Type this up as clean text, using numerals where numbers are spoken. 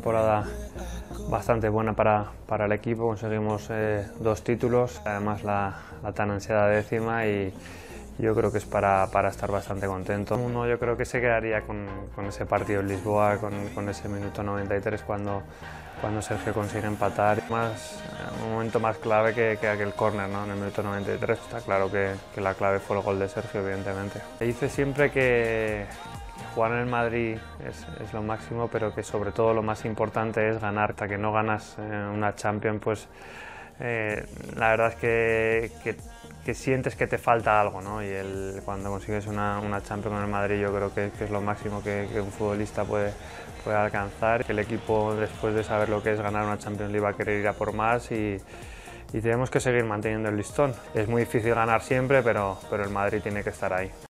temporada bastante buena para el equipo, conseguimos 2 títulos, además la tan ansiada décima, y yo creo que es para estar bastante contento. Uno, yo creo que se quedaría con ese partido en Lisboa, con ese minuto 93 cuando Sergio consigue empatar. Un momento más clave que aquel córner, ¿no? En el minuto 93, está claro que la clave fue el gol de Sergio, evidentemente. Dice siempre que jugar en el Madrid es lo máximo, pero que sobre todo lo más importante es ganar. Hasta que no ganas una Champions, pues la verdad es que sientes que te falta algo, ¿no? Y cuando consigues una Champions en el Madrid, yo creo que es lo máximo que un futbolista puede alcanzar. El equipo, después de saber lo que es ganar una Champions League, va a querer ir a por más y tenemos que seguir manteniendo el listón. Es muy difícil ganar siempre, pero el Madrid tiene que estar ahí.